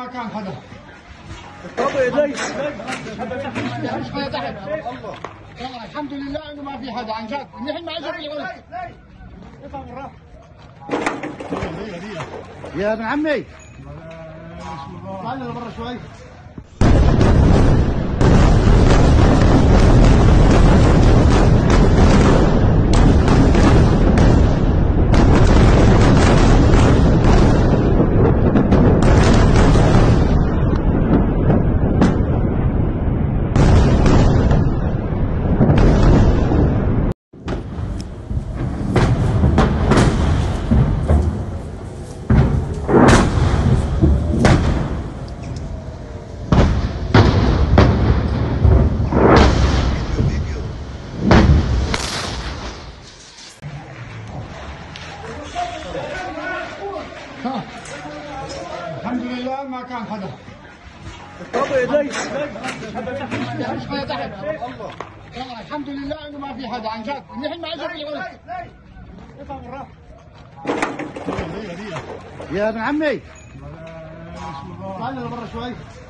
ما كان حدا. والله الحمد لله انه ما في حدا عن جد، نحن ما اجى بالعود. افهم الراحه. يا ابن عمي. تعال لبرا شوي. الحمد لله ما كان حدا. والله الحمد لله انه ما في حدا عن جد، نحن ما اجى بالعود. افهم الراحه. يا ابن عمي. تعال لبرا شوي.